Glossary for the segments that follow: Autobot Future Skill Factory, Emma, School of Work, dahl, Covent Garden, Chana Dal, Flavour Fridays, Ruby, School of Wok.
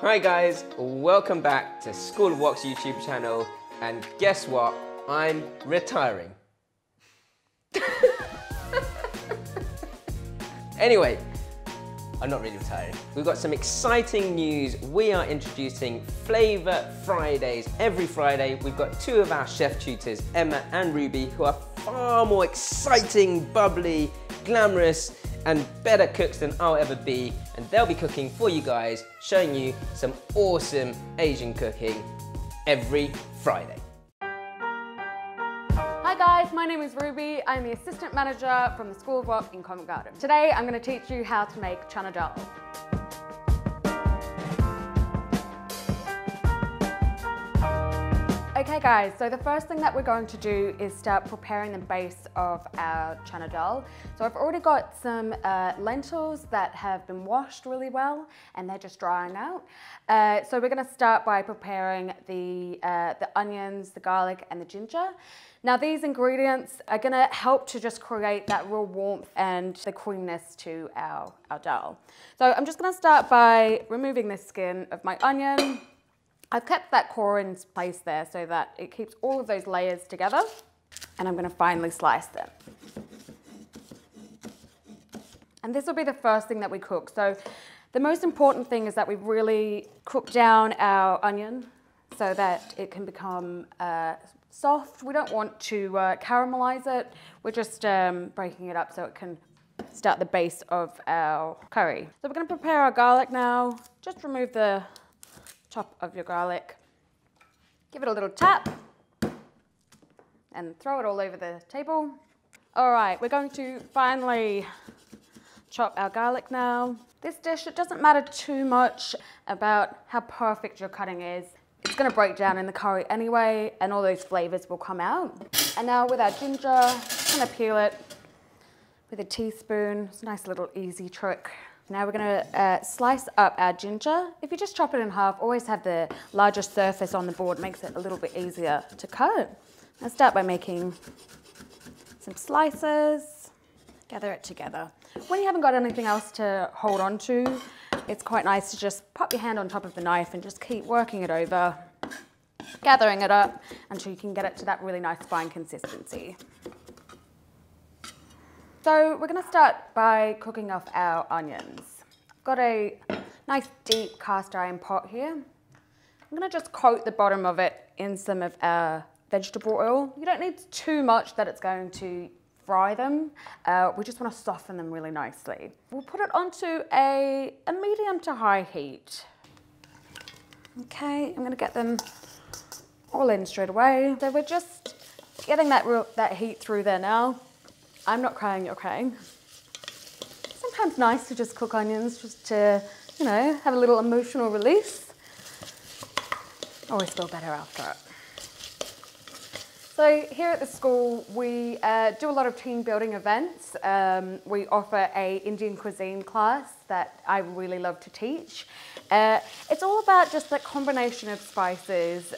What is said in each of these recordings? Hi guys, welcome back to School of Wok's YouTube channel, and guess what? I'm retiring. Anyway, I'm not really retiring. We've got some exciting news. We are introducing Flavour Fridays. Every Friday, we've got two of our chef tutors, Emma and Ruby, who are far more exciting, bubbly, glamorous, and better cooks than I'll ever be. And they'll be cooking for you guys, showing you some awesome Asian cooking every Friday. Hi guys, my name is Ruby. I'm the assistant manager from the School of Work in Covent Garden. Today, I'm gonna teach you how to make Chana Dal. Okay guys, so the first thing that we're going to do is start preparing the base of our Chana Dal. So I've already got some lentils that have been washed really well and they're just drying out. So we're gonna start by preparing the onions, the garlic and the ginger. Now these ingredients are gonna help to just create that real warmth and the creaminess to our dal. So I'm just gonna start by removing the skin of my onion. I've kept that core in place there so that it keeps all of those layers together, and I'm going to finely slice them. And this will be the first thing that we cook. So the most important thing is that we really cook down our onion so that it can become soft. We don't want to caramelize it. We're just breaking it up so it can start the base of our curry. So we're going to prepare our garlic now. Just remove the top of your garlic, give it a little tap and throw it all over the table. All right, we're going to finely chop our garlic now. This dish, it doesn't matter too much about how perfect your cutting is. It's gonna break down in the curry anyway, and all those flavors will come out. And now with our ginger, I'm gonna peel it with a teaspoon. It's a nice little easy trick. Now we're gonna slice up our ginger. If you just chop it in half, always have the larger surface on the board, makes it a little bit easier to cut. I'll start by making some slices, gather it together. When you haven't got anything else to hold on to, it's quite nice to just pop your hand on top of the knife and just keep working it over, gathering it up until you can get it to that really nice fine consistency. So we're gonna start by cooking off our onions. I've got a nice deep cast iron pot here. I'm gonna just coat the bottom of it in some of our vegetable oil. You don't need too much that it's going to fry them. We just wanna soften them really nicely. We'll put it onto a medium to high heat. Okay, I'm gonna get them all in straight away. So we're just getting that heat through there now. I'm not crying, you're crying. Sometimes nice to just cook onions, just to, you know, have a little emotional release. Always feel better after it. So here at the school, we do a lot of team building events. We offer a Indian cuisine class that I really love to teach. It's all about just that combination of spices.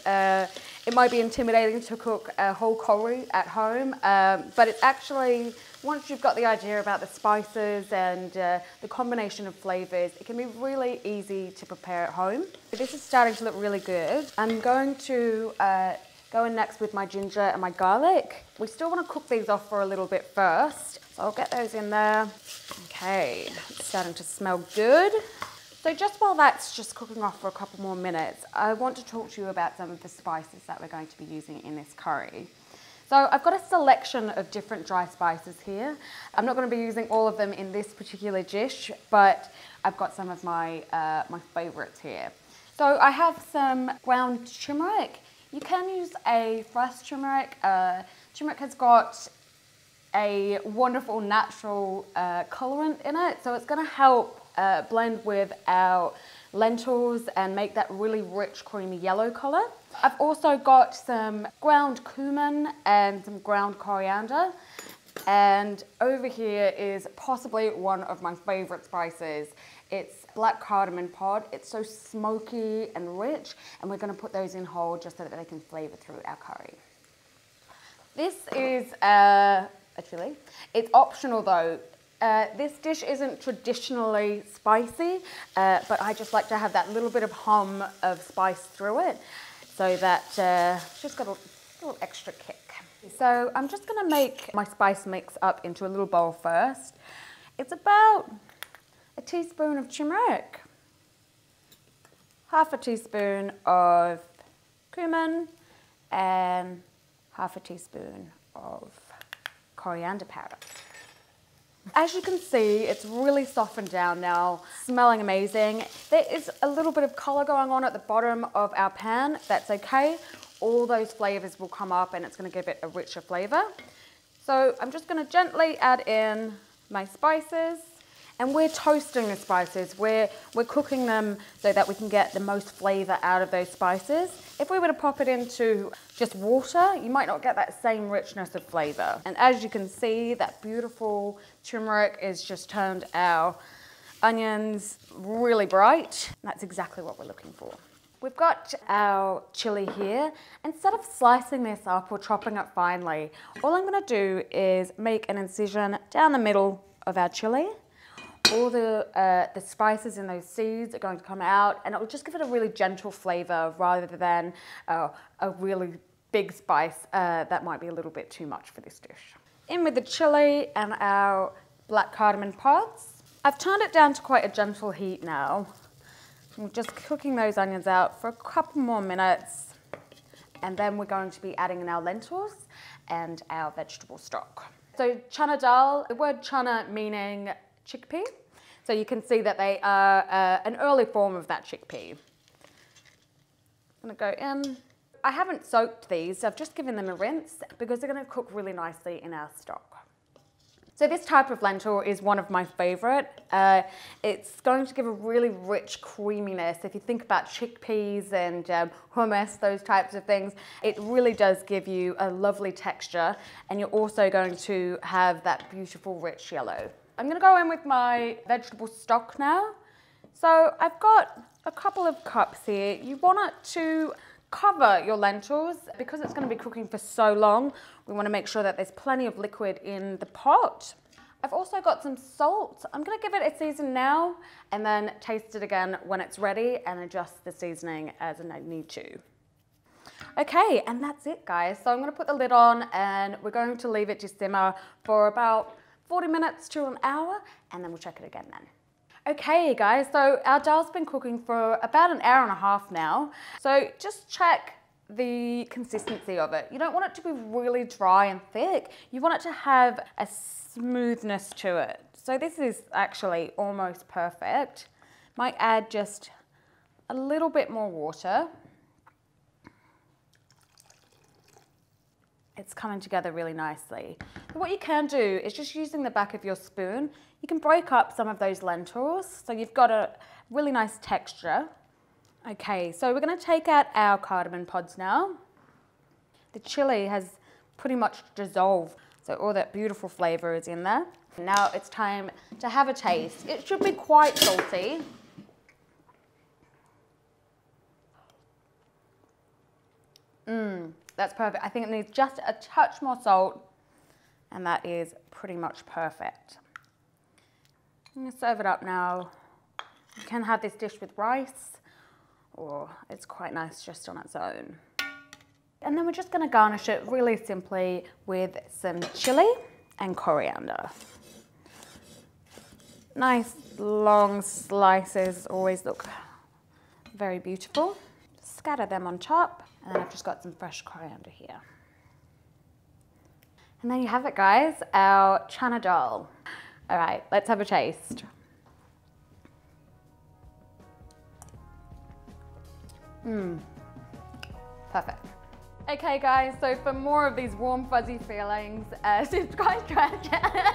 It might be intimidating to cook a whole curry at home, but it's actually, once you've got the idea about the spices and the combination of flavors, it can be really easy to prepare at home. This is starting to look really good. I'm going to go in next with my ginger and my garlic. We still want to cook these off for a little bit first. So I'll get those in there. Okay, it's starting to smell good. So just while that's just cooking off for a couple more minutes, I want to talk to you about some of the spices that we're going to be using in this curry. So I've got a selection of different dry spices here. I'm not going to be using all of them in this particular dish, but I've got some of my, my favorites here. So I have some ground turmeric. You can use a fresh turmeric. Turmeric has got a wonderful natural colorant in it, so it's going to help blend with our lentils and make that really rich creamy yellow colour. I've also got some ground cumin and some ground coriander, and over here is possibly one of my favourite spices. It's black cardamom pod. It's so smoky and rich, and we're going to put those in whole just so that they can flavour through our curry. This is a chilli. It's optional though. This dish isn't traditionally spicy, but I just like to have that little bit of hum of spice through it, so that it's just got a little extra kick. So I'm just going to make my spice mix up into a little bowl first. It's about a teaspoon of turmeric, half a teaspoon of cumin, and half a teaspoon of coriander powder. As you can see, it's really softened down now, smelling amazing. There is a little bit of colour going on at the bottom of our pan. That's okay. All those flavours will come up and it's going to give it a richer flavour. So I'm just going to gently add in my spices, and we're toasting the spices. We're cooking them so that we can get the most flavour out of those spices. If we were to pop it into just water, you might not get that same richness of flavour. And as you can see, that beautiful turmeric has just turned our onions really bright. That's exactly what we're looking for. We've got our chili here. Instead of slicing this up or chopping it finely, all I'm going to do is make an incision down the middle of our chili. All the spices in those seeds are going to come out, and it will just give it a really gentle flavour rather than a really big spice that might be a little bit too much for this dish. In with the chilli and our black cardamom pods. I've turned it down to quite a gentle heat now. I'm just cooking those onions out for a couple more minutes, and then we're going to be adding in our lentils and our vegetable stock. So Chana Dal, the word chana meaning chickpea. So you can see that they are an early form of that chickpea. I'm going to go in. I haven't soaked these, so I've just given them a rinse because they're going to cook really nicely in our stock. So this type of lentil is one of my favourite. It's going to give a really rich creaminess. If you think about chickpeas and hummus, those types of things, it really does give you a lovely texture, and you're also going to have that beautiful rich yellow. I'm going to go in with my vegetable stock now. So I've got a couple of cups here. You want it to cover your lentils because it's going to be cooking for so long. We want to make sure that there's plenty of liquid in the pot. I've also got some salt. I'm going to give it a season now and then taste it again when it's ready and adjust the seasoning as I need to. Okay, and that's it, guys. So I'm going to put the lid on and we're going to leave it to simmer for about 40 minutes to an hour, and then we'll check it again then. Okay guys, so our dal's been cooking for about an hour and a half now. So just check the consistency of it. You don't want it to be really dry and thick. You want it to have a smoothness to it. So this is actually almost perfect. Might add just a little bit more water. It's coming together really nicely. But what you can do is just using the back of your spoon, you can break up some of those lentils so you've got a really nice texture. Okay, so we're going to take out our cardamom pods now. The chili has pretty much dissolved, so all that beautiful flavour is in there. Now it's time to have a taste. It should be quite salty. That's perfect. I think it needs just a touch more salt, and that is pretty much perfect. I'm going to serve it up now. You can have this dish with rice, or it's quite nice just on its own. And then we're just going to garnish it really simply with some chili and coriander. Nice long slices always look very beautiful. Scatter them on top, and then I've just got some fresh coriander here. And there you have it, guys, our Chana Dal. All right, let's have a taste. Perfect. Okay, guys, so for more of these warm, fuzzy feelings, subscribe to our channel.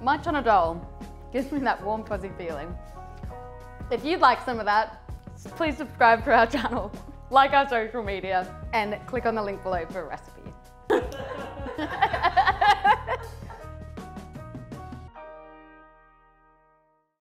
My Chana Dal gives me that warm, fuzzy feeling. If you'd like some of that, please subscribe to our channel, like our social media, and click on the link below for a recipe.